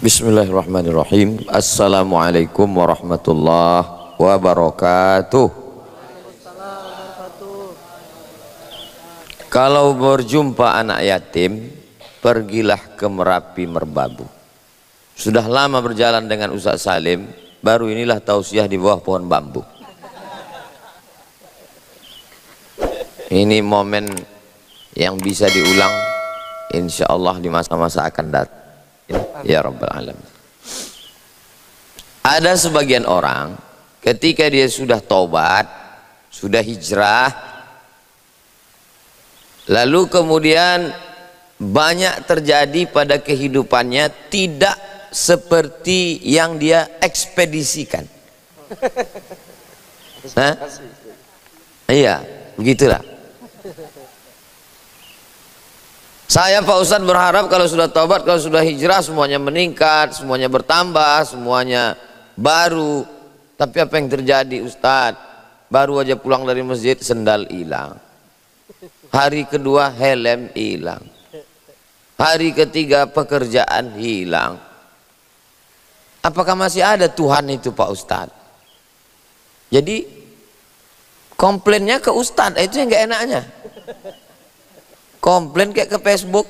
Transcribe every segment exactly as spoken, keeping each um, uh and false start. Bismillahirrahmanirrahim. Assalamualaikum warahmatullahi wabarakatuh. Kalau berjumpa anak yatim, pergilah ke Merapi Merbabu. Sudah lama berjalan dengan Ustaz Salim, baru inilah tausiah di bawah pohon bambu. Ini momen yang bisa diulang, insya Allah di masa-masa akan datang. Ya Rabbal Alamin. Ada sebagian orang ketika dia sudah taubat, sudah hijrah, lalu kemudian banyak terjadi pada kehidupannya tidak seperti yang dia ekspedisikan. Hah? Iya, begitulah. Saya Pak Ustadz berharap kalau sudah taubat, kalau sudah hijrah, semuanya meningkat, semuanya bertambah, semuanya baru. Tapi apa yang terjadi Ustadz? Baru aja pulang dari masjid, sendal hilang. Hari kedua helm hilang. Hari ketiga pekerjaan hilang. Apakah masih ada Tuhan itu Pak Ustadz? Jadi komplainnya ke Ustadz, itu yang gak enaknya. Komplain kayak ke Facebook,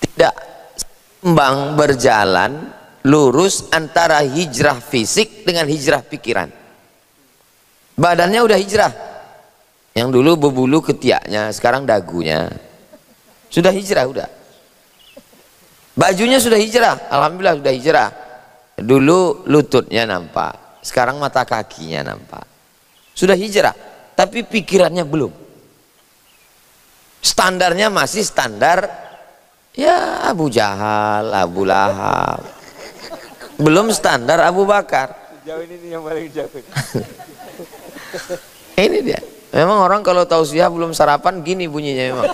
tidak seimbang berjalan lurus antara hijrah fisik dengan hijrah pikiran. Badannya udah hijrah, yang dulu berbulu ketiaknya, sekarang dagunya sudah hijrah, udah bajunya sudah hijrah, alhamdulillah sudah hijrah. Dulu lututnya nampak, sekarang mata kakinya nampak, sudah hijrah, tapi pikirannya belum. Standarnya masih standar ya Abu Jahal, Abu Lahab. Belum standar Abu Bakar. Sejauh ini yang paling jauh. Ini dia. Memang orang kalau tausiah belum sarapan gini bunyinya memang.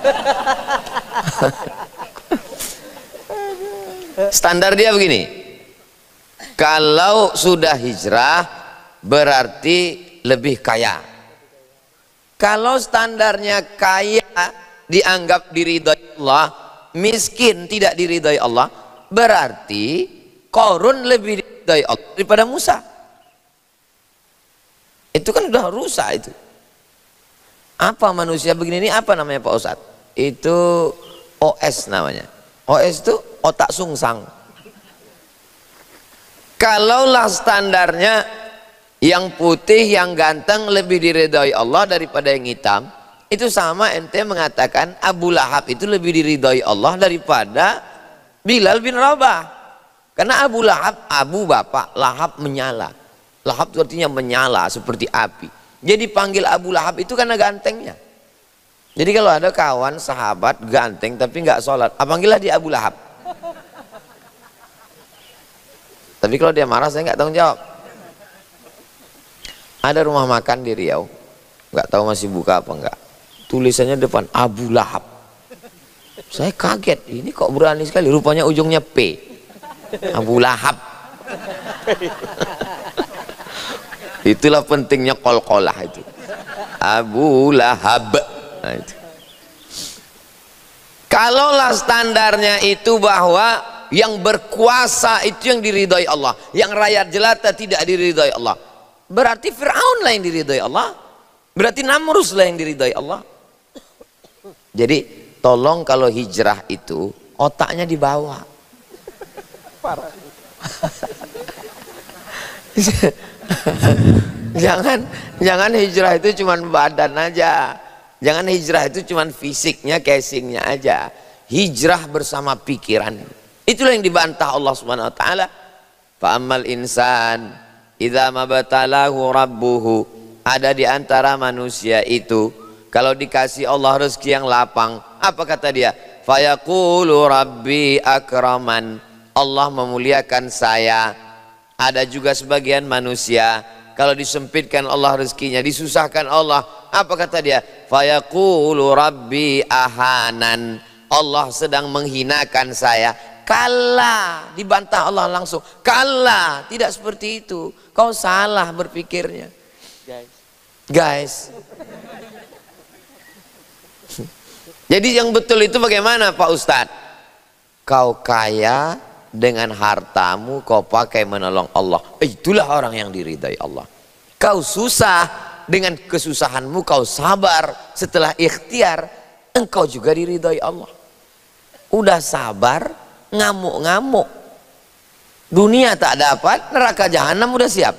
Standar dia begini. Kalau sudah hijrah berarti lebih kaya. Kalau standarnya kaya dianggap diridhai Allah, miskin tidak diridhai Allah, berarti Qarun lebih diridhai Allah daripada Musa. Itu kan udah rusak itu. Apa manusia begini ini apa namanya Pak Ustaz? Itu O S namanya. O S itu otak sungsang. Kalaulah standarnya yang putih, yang ganteng lebih diridhai Allah daripada yang hitam, itu sama ente mengatakan Abu Lahab itu lebih diridhai Allah daripada Bilal bin Rabah. Karena Abu Lahab, Abu bapak, Lahab menyala. Lahab itu artinya menyala seperti api. Jadi panggil Abu Lahab itu karena gantengnya. Jadi kalau ada kawan sahabat ganteng tapi nggak sholat, panggillah dia Abu Lahab. Tapi kalau dia marah saya nggak tanggung jawab. Ada rumah makan di Riau, nggak tahu masih buka apa enggak. Tulisannya depan Abu Lahab. Saya kaget, ini kok berani sekali, rupanya ujungnya P, Abu Lahab. Itulah pentingnya kol-kolah itu, Abu Lahab. Nah, itu. Kalaulah standarnya itu bahwa yang berkuasa itu yang diridhai Allah, yang rakyat jelata tidak diridhai Allah, berarti Fir'aun lah yang diridhai Allah, berarti Namrud lah yang diridhai Allah. Jadi tolong kalau hijrah itu otaknya dibawa. Parah. jangan jangan hijrah itu cuman badan aja. Jangan hijrah itu cuman fisiknya, casingnya aja. Hijrah bersama pikiran. Itulah yang dibantah Allah Subhanahu wa taala. Fa amal insan idza mabtalahu rabbuhu. Ada di antara manusia itu kalau dikasih Allah rezeki yang lapang, apa kata dia? Fayaqulu rabbi akraman. Allah memuliakan saya. Ada juga sebagian manusia kalau disempitkan Allah rezekinya, disusahkan Allah, apa kata dia? Fayaqulu rabbi ahanan. Allah sedang menghinakan saya. Kalla, dibantah Allah langsung. Kalla, tidak seperti itu. Kau salah berpikirnya. Guys. Guys. Jadi yang betul itu bagaimana Pak Ustadz? Kau kaya dengan hartamu, kau pakai menolong Allah. Itulah orang yang diridai Allah. Kau susah, dengan kesusahanmu kau sabar. Setelah ikhtiar, engkau juga diridai Allah. Udah sabar, ngamuk-ngamuk, dunia tak dapat, neraka jahanam udah siap.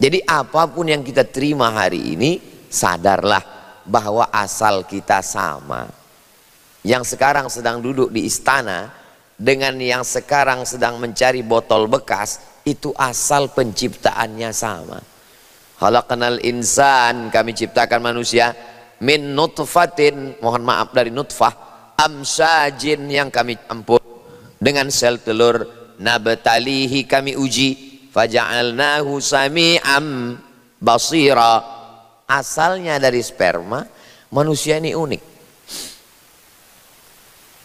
Jadi apapun yang kita terima hari ini, sadarlah bahwa asal kita sama. Yang sekarang sedang duduk di istana dengan yang sekarang sedang mencari botol bekas, itu asal penciptaannya sama. Khalaqnal insan, kami ciptakan manusia min nutfatin, mohon maaf, dari nutfah, amsyajin, yang kami campur dengan sel telur. Nabtalihi, kami uji. Faja'alnahu sami'am basira. Asalnya dari sperma, manusia ini unik.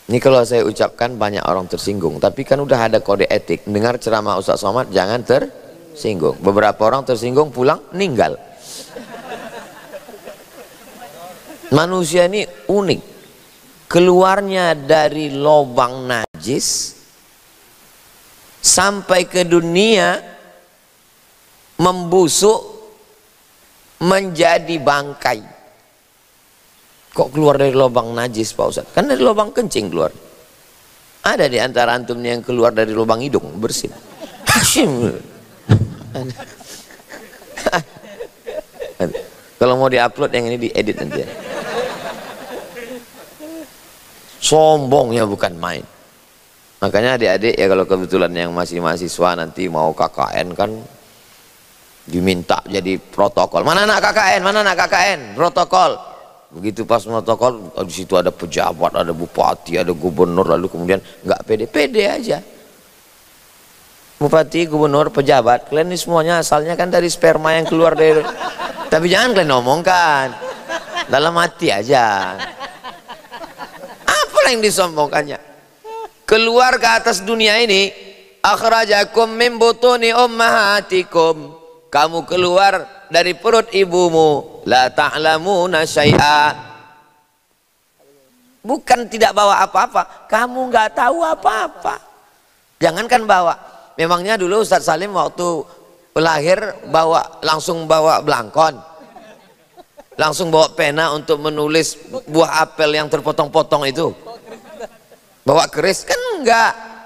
Ini kalau saya ucapkan banyak orang tersinggung, tapi kan udah ada kode etik. Dengar ceramah Ustaz Somad jangan tersinggung. Beberapa orang tersinggung pulang meninggal. Manusia ini unik. Keluarnya dari lubang najis sampai ke dunia, membusuk menjadi bangkai. Kok keluar dari lubang najis Pak Ustaz? Kan dari lubang kencing keluar. Ada di antara antumnya yang keluar dari lubang hidung bersin. Kalau mau diupload yang ini diedit nanti. Sombongnya bukan main. Makanya adik-adik ya, kalau kebetulan yang masih mahasiswa nanti mau K K N kan diminta jadi protokol. Mana anak K K N? Mana anak K K N? Protokol. Begitu pas protokol, di situ ada pejabat, ada bupati, ada gubernur, lalu kemudian nggak pede-pede aja. Bupati, gubernur, pejabat, kalian ini semuanya asalnya kan dari sperma yang keluar dari. Tapi jangan kalian ngomongkan, dalam hati aja. Apa yang disombongkannya? Keluar ke atas dunia ini, akhrajakum min butuni ummahatikum, kamu keluar dari perut ibumu, la ta'lamuna syai'a, bukan tidak bawa apa-apa, kamu nggak tahu apa-apa. Jangankan bawa, memangnya dulu Ustaz Salim waktu lahir bawa, langsung bawa blangkon, langsung bawa pena untuk menulis buah apel yang terpotong-potong itu, bawa keris? Kan enggak.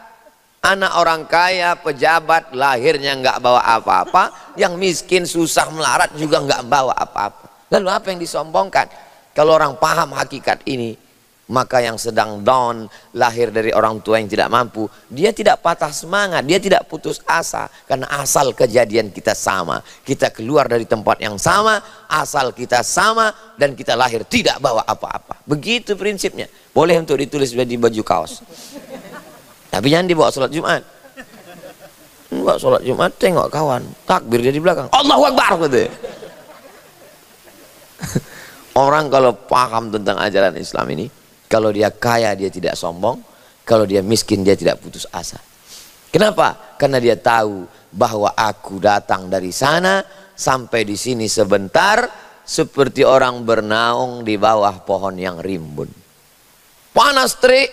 Anak orang kaya, pejabat, lahirnya enggak bawa apa-apa. Yang miskin, susah, melarat juga enggak bawa apa-apa. Lalu apa yang disombongkan? Kalau orang paham hakikat ini, maka yang sedang down, lahir dari orang tua yang tidak mampu, dia tidak patah semangat, dia tidak putus asa, karena asal kejadian kita sama. Kita keluar dari tempat yang sama, asal kita sama, dan kita lahir tidak bawa apa-apa. Begitu prinsipnya. Boleh untuk ditulis di baju kaos, tapi jangan dibawa sholat Jumat. Bawa sholat Jumat, tengok kawan, takbir dia di belakang, Allahu Akbar gitu. Orang kalau paham tentang ajaran Islam ini, kalau dia kaya dia tidak sombong, kalau dia miskin dia tidak putus asa. Kenapa? Karena dia tahu bahwa aku datang dari sana sampai di sini sebentar, seperti orang bernaung di bawah pohon yang rimbun. Panas terik,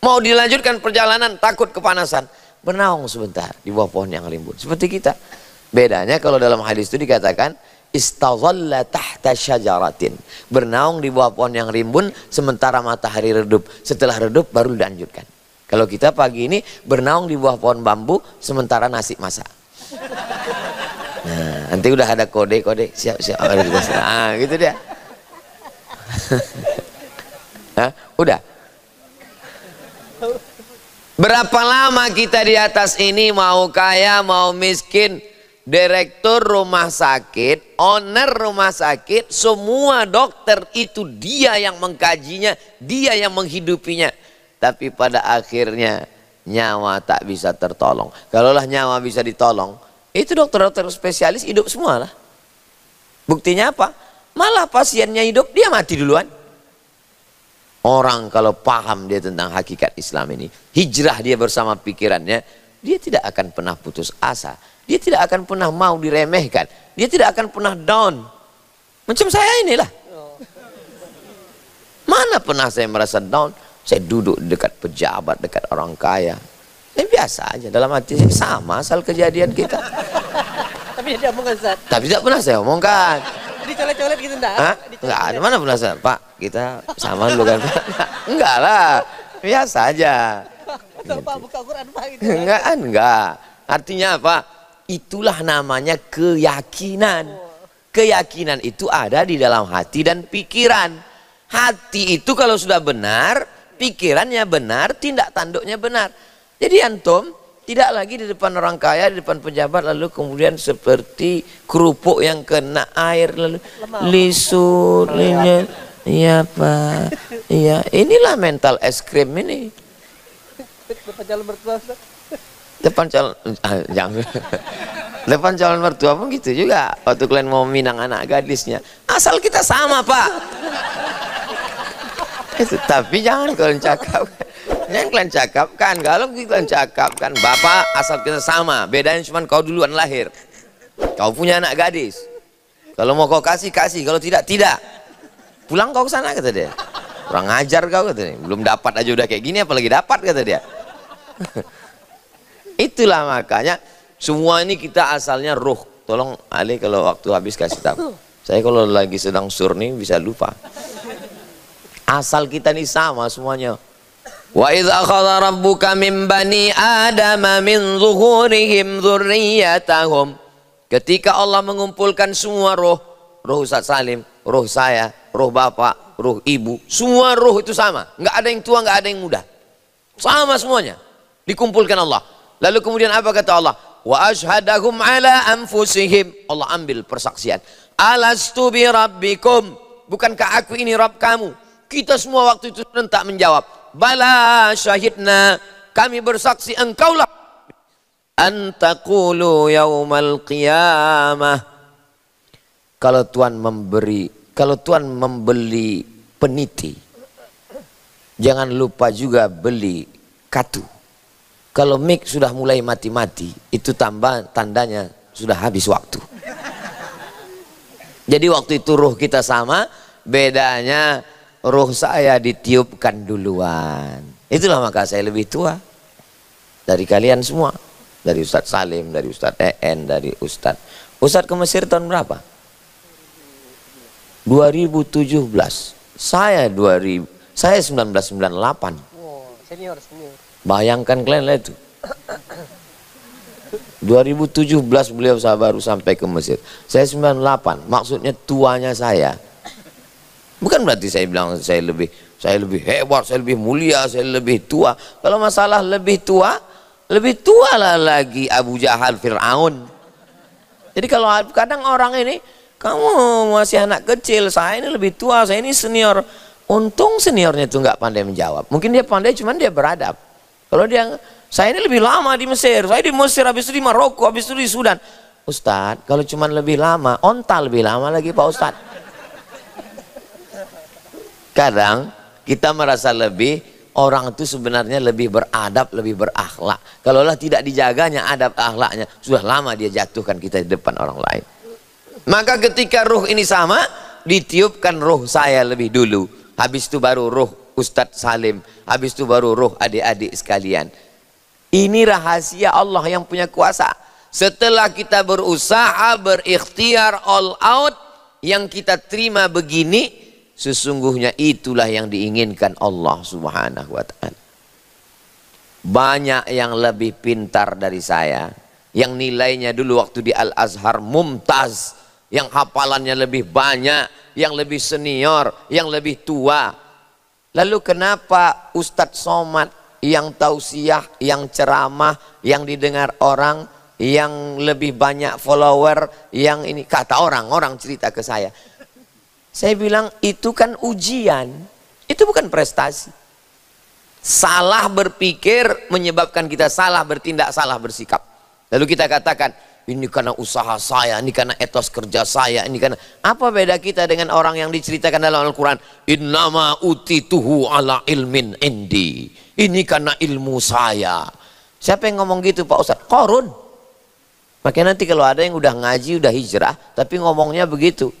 mau dilanjutkan perjalanan takut kepanasan, bernaung sebentar di bawah pohon yang rimbun. Seperti kita. Bedanya kalau dalam hadis itu dikatakan istazalla tahta syajaratin, bernaung di bawah pohon yang rimbun sementara matahari redup, setelah redup baru dilanjutkan. Kalau kita pagi ini bernaung di bawah pohon bambu sementara nasi masak. Nah, nanti udah ada kode-kode, siap-siap ah, gitu dia. Hah? Udah berapa lama kita di atas ini, mau kaya mau miskin, direktur rumah sakit, owner rumah sakit, semua dokter itu dia yang mengkajinya, dia yang menghidupinya. Tapi pada akhirnya nyawa tak bisa tertolong. Kalaulah nyawa bisa ditolong, itu dokter-dokter spesialis hidup semua lah. Buktinya apa? Malah pasiennya hidup, dia mati duluan. Orang kalau paham dia tentang hakikat Islam ini, hijrah dia bersama pikirannya, dia tidak akan pernah putus asa. Dia tidak akan pernah mau diremehkan. Dia tidak akan pernah down. Macam saya inilah. Mana pernah saya merasa down? Saya duduk dekat pejabat, dekat orang kaya. Ini biasa aja, dalam hati saya sama asal kejadian kita. Tapi tidak omongkan, Ustaz. Tapi tidak pernah saya omongkan. Dicolet-colet gitu enggak? Hah? Enggak, mana pernah saya, Pak, kita sama dulu kan, Pak. Enggak lah, biasa aja. Atau Pak buka Quran, Pak gitu. Enggak, enggak. Artinya apa? Itulah namanya keyakinan. Keyakinan itu ada di dalam hati dan pikiran. Hati itu kalau sudah benar, pikirannya benar, tindak tanduknya benar. Jadi antum tidak lagi di depan orang kaya, di depan pejabat, lalu kemudian seperti kerupuk yang kena air, lalu lisut, linyet, iya Pak, iya. Inilah mental es krim ini. Depan calon mertua, depan calon, ah, jangan. Depan calon mertua pun gitu juga. Waktu kalian mau minang anak gadisnya, asal kita sama Pak. Itu, tapi jangan kalian cakap. Yang kalian cakapkan, kalau kalian cakapkan bapak asal kita sama, bedanya cuma kau duluan lahir, kau punya anak gadis, kalau mau kau kasih kasih, kalau tidak tidak, pulang kau ke sana kata dia, kurang ajar kau kata dia, belum dapat aja udah kayak gini apalagi dapat kata dia. Itulah makanya semua ini kita asalnya ruh. Tolong Ali kalau waktu habis kasih tahu, saya kalau lagi sedang surni bisa lupa. Asal kita nih sama semuanya. Wa idh akhadha rabbuka min bani adama min zuhurihim dzurriyyatahum. Ketika Allah mengumpulkan semua roh, roh Ustaz Salim, roh saya, roh bapak, roh ibu, semua roh itu sama, nggak ada yang tua, nggak ada yang muda, sama semuanya dikumpulkan Allah. Lalu kemudian apa kata Allah? Wa ashhadahum ala anfusihim. Allah ambil persaksian. Alastu bi rabbikum, bukankah aku ini Rabb kamu? Kita semua waktu itu rentak menjawab. Bala syahidna, kami bersaksi engkaulah. Antaqulu yaumal qiyamah, kalau Tuhan memberi, kalau Tuhan membeli peniti, jangan lupa juga beli katu. Kalau mik sudah mulai mati-mati, itu tambah tandanya sudah habis waktu. Jadi waktu itu ruh kita sama, bedanya ruh saya ditiupkan duluan. Itulah maka saya lebih tua dari kalian semua, dari Ustaz Salim, dari Ustaz En, dari Ustaz Ustaz ke Mesir tahun berapa? dua ribu tujuh belas. Saya dua ribu, saya seribu sembilan ratus sembilan puluh delapan. Wow, senior, senior. Bayangkan kalian lihat itu. dua ribu tujuh belas beliau baru sampai ke Mesir. Saya sembilan puluh delapan, maksudnya tuanya saya. Bukan berarti saya bilang saya lebih saya lebih hebat, saya lebih mulia, saya lebih tua. Kalau masalah lebih tua, lebih tua lah lagi Abu Jahal Fir'aun. Jadi kalau kadang orang ini, kamu masih anak kecil, saya ini lebih tua, saya ini senior. Untung seniornya itu nggak pandai menjawab. Mungkin dia pandai, cuman dia beradab. Kalau dia, saya ini lebih lama di Mesir, saya di Mesir, habis itu di Maroko, habis itu di Sudan. Ustadz, kalau cuman lebih lama, onta lebih lama lagi Pak Ustadz. Kadang kita merasa lebih, orang itu sebenarnya lebih beradab, lebih berakhlak. Kalaulah tidak dijaganya adab akhlaknya, sudah lama dia jatuhkan kita di depan orang lain. Maka ketika ruh ini sama, ditiupkan ruh saya lebih dulu. Habis itu baru ruh Ustadz Salim, habis itu baru ruh adik-adik sekalian. Ini rahasia Allah yang punya kuasa. Setelah kita berusaha, berikhtiar, all out, yang kita terima begini, sesungguhnya itulah yang diinginkan Allah Subhanahu wa Ta'ala. Banyak yang lebih pintar dari saya, yang nilainya dulu waktu di Al-Azhar mumtaz, yang hafalannya lebih banyak, yang lebih senior, yang lebih tua. Lalu kenapa Ustad Somad yang tausiah, yang ceramah, yang didengar orang, yang lebih banyak follower, yang ini, kata orang-orang cerita ke saya. Saya bilang itu kan ujian, itu bukan prestasi. Salah berpikir menyebabkan kita salah bertindak, salah bersikap. Lalu kita katakan, ini karena usaha saya, ini karena etos kerja saya, ini karena... Apa beda kita dengan orang yang diceritakan dalam Al-Quran? Innama utituhu ala ilmin indi. Ini karena ilmu saya. Siapa yang ngomong gitu Pak Ustadz? Qarun. Makanya nanti kalau ada yang udah ngaji, udah hijrah, tapi ngomongnya begitu.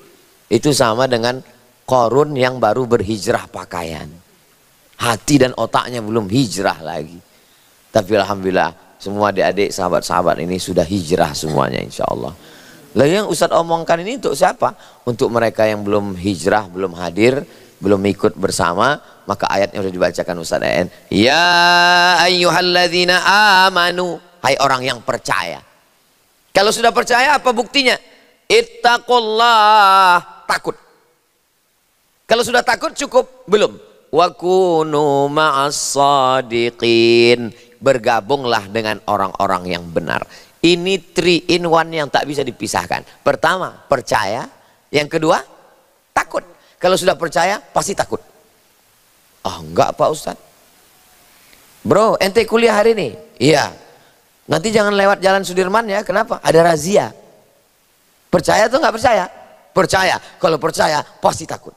Itu sama dengan Qarun yang baru berhijrah pakaian. hati dan otaknya belum hijrah lagi. Tapi alhamdulillah semua adik-adik sahabat-sahabat ini sudah hijrah semuanya insya Allah. Lalu yang Ustadz omongkan ini untuk siapa? Untuk mereka yang belum hijrah, belum hadir, belum ikut bersama. Maka ayatnya sudah dibacakan Ustadz En. Ya ayyuhalladzina amanu. Hai orang yang percaya. Kalau sudah percaya apa buktinya? Ittaqullah. Takut. Kalau sudah takut cukup? Belum. Wa kunu ma'as shadiqin. Bergabunglah dengan orang-orang yang benar. Ini three in one yang tak bisa dipisahkan. Pertama, percaya. Yang kedua, takut. Kalau sudah percaya, pasti takut. Ah, oh, enggak Pak Ustadz. Bro, ente kuliah hari ini? Iya. Nanti jangan lewat jalan Sudirman ya. Kenapa? Ada razia. Percaya atau enggak percaya? Percaya. Kalau percaya, pasti takut.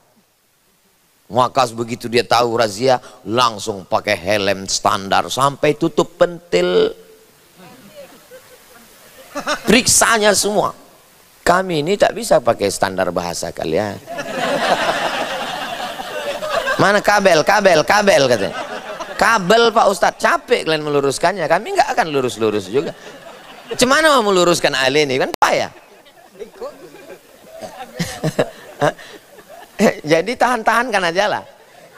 Maka begitu dia tahu razia, langsung pakai helm standar. Sampai tutup pentil. Periksanya semua. Kami ini tak bisa pakai standar bahasa kalian. Mana kabel, kabel, kabel katanya. Kabel Pak Ustadz, capek kalian meluruskannya. Kami nggak akan lurus-lurus juga. Cemana mau meluruskan Ali ini kan payah. Jadi tahan-tahankan aja lah.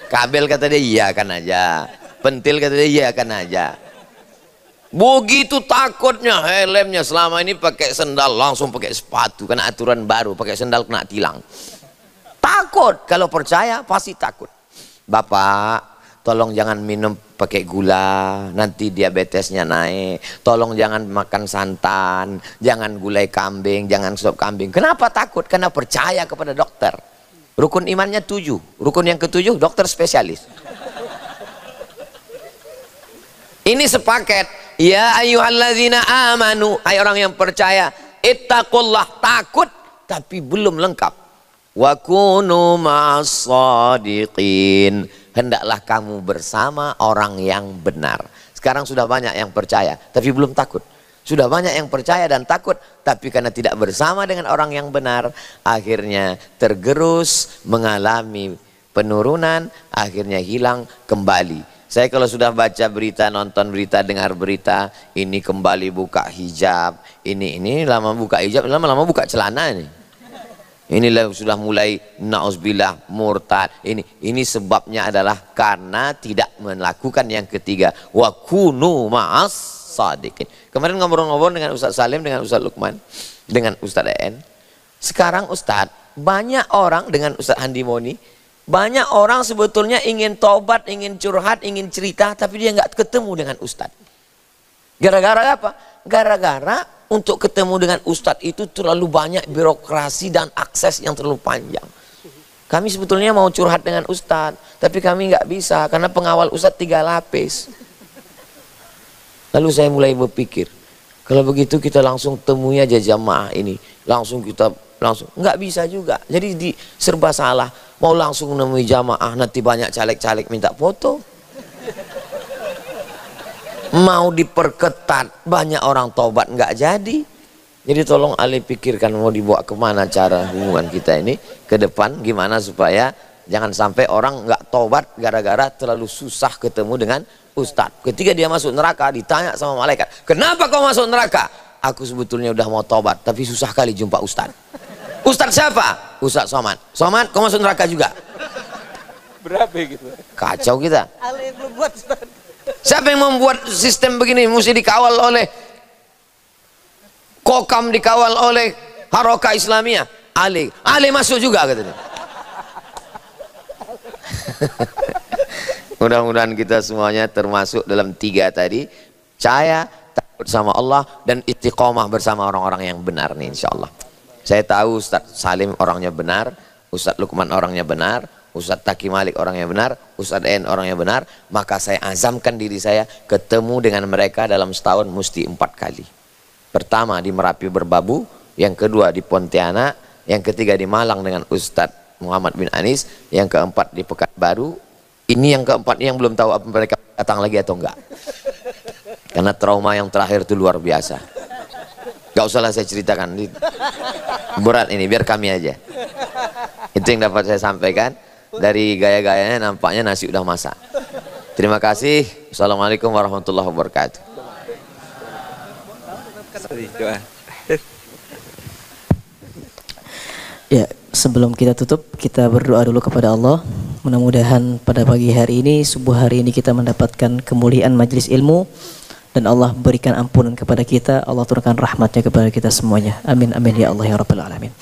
Kabel kata dia iya kan aja. Pentil kata dia iya kan aja. Begitu takutnya helmnya, selama ini pakai sendal langsung pakai sepatu, karena aturan baru pakai sendal kena tilang. Takut. Kalau percaya pasti takut. Bapak tolong jangan minum pakai gula, nanti diabetesnya naik. Tolong jangan makan santan, jangan gulai kambing, jangan sop kambing. Kenapa takut? Karena percaya kepada dokter. Rukun imannya tujuh, rukun yang ketujuh dokter spesialis. Ini sepaket. Ya ayyuhalladzina amanu, hai orang yang percaya, ittaqullah, takut tapi belum lengkap. Wa kunu ma'as shadiqin, hendaklah kamu bersama orang yang benar. Sekarang sudah banyak yang percaya tapi belum takut. Sudah banyak yang percaya dan takut, tapi karena tidak bersama dengan orang yang benar, akhirnya tergerus, mengalami penurunan, akhirnya hilang kembali. Saya kalau sudah baca berita, nonton berita, dengar berita, ini kembali buka hijab, ini ini lama buka hijab, lama-lama buka celana ini. Inilah sudah mulai na'uzbillah murtad. Ini ini sebabnya adalah karena tidak melakukan yang ketiga. Wa kunu ma'as shadiqin. Kemarin ngobrol-ngobrol dengan Ustaz Salim, dengan Ustaz Luqman, dengan Ustaz En. Sekarang Ustaz, banyak orang dengan Ustaz Handimoni, banyak orang sebetulnya ingin tobat, ingin curhat, ingin cerita, tapi dia nggak ketemu dengan Ustadz. Gara-gara apa? Gara-gara untuk ketemu dengan Ustadz itu terlalu banyak birokrasi dan akses yang terlalu panjang. Kami sebetulnya mau curhat dengan Ustadz, tapi kami nggak bisa karena pengawal Ustadz tiga lapis. Lalu saya mulai berpikir, kalau begitu kita langsung temui aja jamaah ini, langsung kita langsung nggak bisa juga. Jadi di serba salah. Mau langsung menemui jamaah, nanti banyak caleg-caleg minta foto. Mau diperketat, banyak orang tobat nggak jadi. Jadi tolong Ali pikirkan mau dibawa kemana cara hubungan kita ini ke depan, gimana supaya jangan sampai orang nggak tobat gara-gara terlalu susah ketemu dengan Ustadz. Ketika dia masuk neraka ditanya sama malaikat, kenapa kau masuk neraka? Aku sebetulnya udah mau tobat tapi susah kali jumpa Ustadz. Ustadz siapa? Ustadz Somad. Somad, kau masuk neraka juga. Berapa gitu? Kacau kita. Siapa yang membuat sistem begini? Mesti dikawal oleh Kokam, dikawal oleh Haroka Islamiyah. Ali, Ali masuk juga katanya. Mudah-mudahan kita semuanya termasuk dalam tiga tadi. Caya, takut sama Allah, dan istiqomah bersama orang-orang yang benar nih, insya Allah. Saya tahu Ustaz Salim orangnya benar, Ustaz Luqman orangnya benar, Ustaz Taki Malik orangnya benar, Ustaz En orangnya benar. Maka saya azamkan diri saya ketemu dengan mereka dalam setahun mesti empat kali. Pertama di Merapi Merbabu, yang kedua di Pontianak, yang ketiga di Malang dengan Ustad Muhammad bin Anis, yang keempat di Pekanbaru. Ini yang keempat yang belum tahu apa mereka datang lagi atau enggak. Karena trauma yang terakhir itu luar biasa. Gak usahlah saya ceritakan, berat ini, biar kami aja. Itu yang dapat saya sampaikan. Dari gaya-gayanya nampaknya nasi udah masak. Terima kasih. Assalamualaikum warahmatullahi wabarakatuh. Ya, sebelum kita tutup, kita berdoa dulu kepada Allah. Mudah-mudahan pada pagi hari ini, subuh hari ini kita mendapatkan kemuliaan majelis ilmu. Dan Allah berikan ampunan kepada kita, Allah turunkan rahmatnya kepada kita semuanya. Amin, amin ya Allah ya Rabbal Alamin.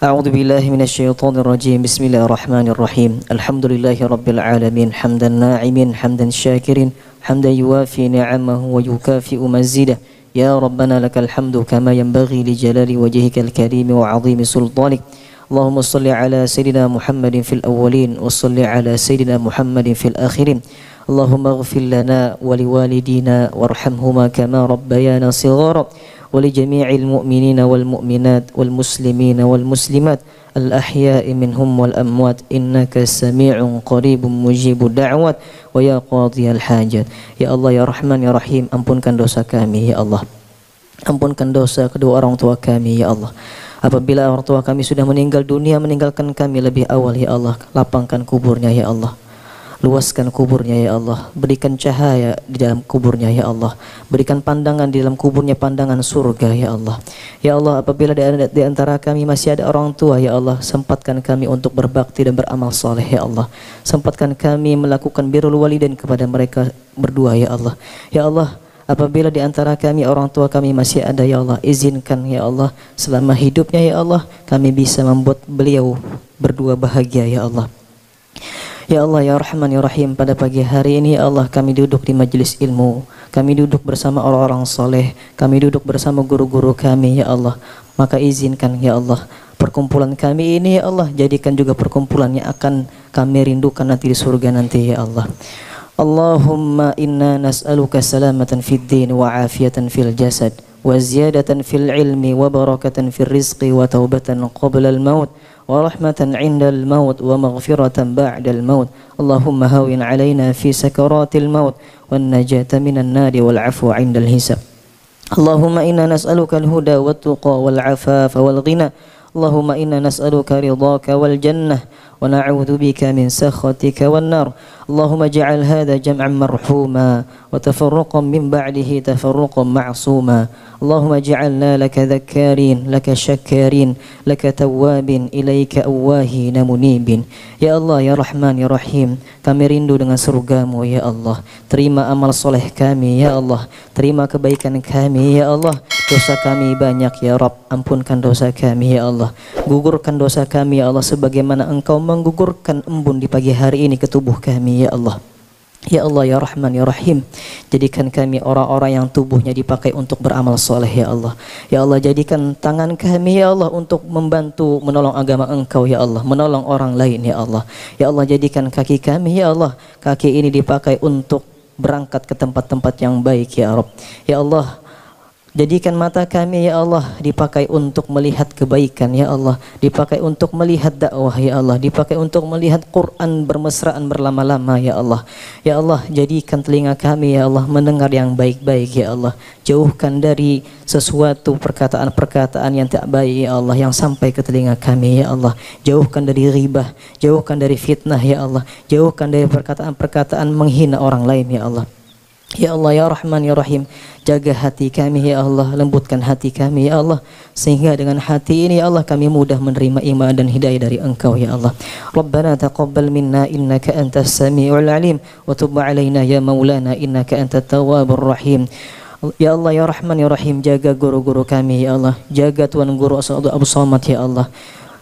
A'udzu billahi minasyaitonir rajim. Bismillahirrahmanirrahim. Alhamdulillahi rabbil alamin. Hamdan na'imin, hamdan syakirin, hamdan yuwafi ni'amahu wa yukafi'u mazidah. Ya Rabbana lakal hamdu kama yanbaghi li jalali wajhikal karim wa 'azimi sultanik. Allahumma shalli 'ala sayidina Muhammadin fil awwalin wa shalli 'ala sayidina Muhammadin fil akhirin. Allahumma ighfir lana wa liwalidina warhamhuma kama rabbayana shighara wa li jami'il mu'minina wal mu'minat wal muslimina wal muslimat al ahya'i minhum wal amwat innaka sami'un qaribun mujibud da'wat wa ya qadhiyal hajat. Ya Allah ya Rahman ya Rahim, ampunkan dosa kami ya Allah, ampunkan dosa kedua orang tua kami ya Allah. Apabila orang tua kami sudah meninggal dunia, meninggalkan kami lebih awal ya Allah, lapangkan kuburnya ya Allah, luaskan kuburnya ya Allah, berikan cahaya di dalam kuburnya ya Allah, berikan pandangan di dalam kuburnya, pandangan surga ya Allah. Ya Allah, apabila di antara kami masih ada orang tua ya Allah, sempatkan kami untuk berbakti dan beramal soleh ya Allah, sempatkan kami melakukan birrul walidain kepada mereka berdua ya Allah. Ya Allah, apabila di antara kami orang tua kami masih ada ya Allah, izinkan ya Allah selama hidupnya ya Allah kami bisa membuat beliau berdua bahagia ya Allah. Ya Allah ya Rahman ya Rahim, pada pagi hari ini ya Allah kami duduk di majelis ilmu, kami duduk bersama orang-orang soleh, kami duduk bersama guru-guru kami ya Allah. Maka izinkan ya Allah perkumpulan kami ini ya Allah, jadikan juga perkumpulan yang akan kami rindukan nanti di surga nanti ya Allah. Allahumma inna nas'aluka salamatan fid din wa afiatan fil jasad wa ziyadatan fil ilmi wa barakatan fil rizqi wa taubatan qabla al maut wa rahmatan 'inda al maut wa maghfiratan ba'da al maut. Allahumma hawin 'alaina fi sakaratil maut wan najata minan nar wal 'afwa 'inda al hisab. Allahumma inna nas'aluka al huda wat tuqa wal 'afafa wal ghina. Allahumma inna nas'aluka ridhaka wal jannah wa na'udzu bika min sakhatika wan nar. Allahumma ja'al hadha jam'an marhuma wa tafarruqan min ba'dihi tafarruqan ma'suma. Allahumma ja'alna laka dhakkarin, laka syakkarin, laka tawwabin, ilaika awwahin munibin. Ya Allah ya Rahman ya Rahim, kami rindu dengan surgamu ya Allah. Terima amal soleh kami ya Allah, terima kebaikan kami ya Allah. Dosa kami banyak ya Rabb, ampunkan dosa kami ya Allah, gugurkan dosa kami ya Allah sebagaimana Engkau menggugurkan embun di pagi hari ini ke tubuh kami ya Allah. Ya Allah ya Rahman ya Rahim, jadikan kami orang-orang yang tubuhnya dipakai untuk beramal soleh ya Allah. Ya Allah, jadikan tangan kami ya Allah untuk membantu menolong agama Engkau ya Allah, menolong orang lain ya Allah. Ya Allah, jadikan kaki kami ya Allah, kaki ini dipakai untuk berangkat ke tempat-tempat yang baik ya Rabb. Ya Allah, jadikan mata kami ya Allah dipakai untuk melihat kebaikan ya Allah, dipakai untuk melihat dakwah ya Allah, dipakai untuk melihat Quran bermesraan berlama-lama ya Allah. Ya Allah, jadikan telinga kami ya Allah mendengar yang baik-baik ya Allah, jauhkan dari sesuatu perkataan-perkataan yang tak baik ya Allah yang sampai ke telinga kami ya Allah, jauhkan dari ghibah, jauhkan dari fitnah ya Allah, jauhkan dari perkataan-perkataan menghina orang lain ya Allah. Ya Allah ya Rahman ya Rahim, jaga hati kami ya Allah, lembutkan hati kami ya Allah, sehingga dengan hati ini ya Allah kami mudah menerima iman dan hidayah dari Engkau ya Allah. Rabbana taqabbal minna innaka antas sami'ul alim wa tub 'alaina ya maulana innaka antat tawwabur rahim. Ya Allah ya Rahman ya Rahim, jaga guru-guru kami ya Allah, jaga tuan guru As'adu Abu Somad ya Allah,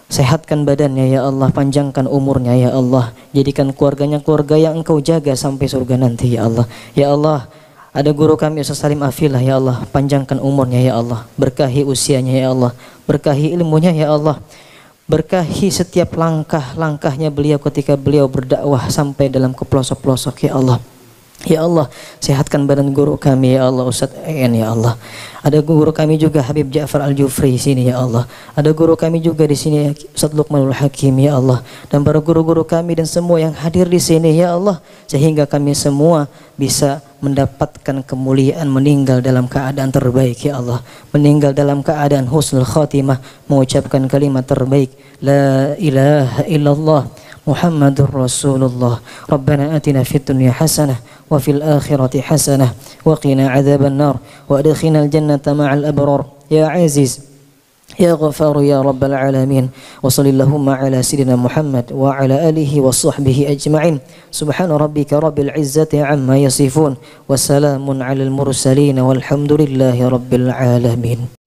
sehatkan badannya ya Allah, panjangkan umurnya ya Allah, jadikan keluarganya keluarga yang Engkau jaga sampai surga nanti ya Allah. Ya Allah, ada guru kami Ustaz Salim afilah ya Allah, panjangkan umurnya ya Allah, berkahi usianya ya Allah, berkahi ilmunya ya Allah, berkahi setiap langkah-langkahnya beliau ketika beliau berdakwah sampai dalam ke pelosok-pelosok ya Allah. Ya Allah, sehatkan badan guru kami ya Allah, Ustaz En ya Allah. Ada guru kami juga Habib Ja'far Al-Jufri di sini ya Allah. Ada guru kami juga di sini Ustaz Luqman ya Allah. Dan para guru-guru kami dan semua yang hadir di sini ya Allah, sehingga kami semua bisa mendapatkan kemuliaan meninggal dalam keadaan terbaik ya Allah, meninggal dalam keadaan husnul khatimah, mengucapkan kalimat terbaik, la ilaha illallah Muhammadur Rasulullah. Rabbana atina fid dunya hasanah wa fil akhirati hasanah wa qina adzabannar wa adkhilnal jannata ma'al abrar ya aziz ya ghafaru ya rabbal alamin. Wa sallallahu ala sayyidina Muhammad wa ala alihi wa sahbihi ajma'in. Subhana rabbika rabbil izzati amma yasifun wa salamun alal mursalin walhamdulillahi rabbil alamin.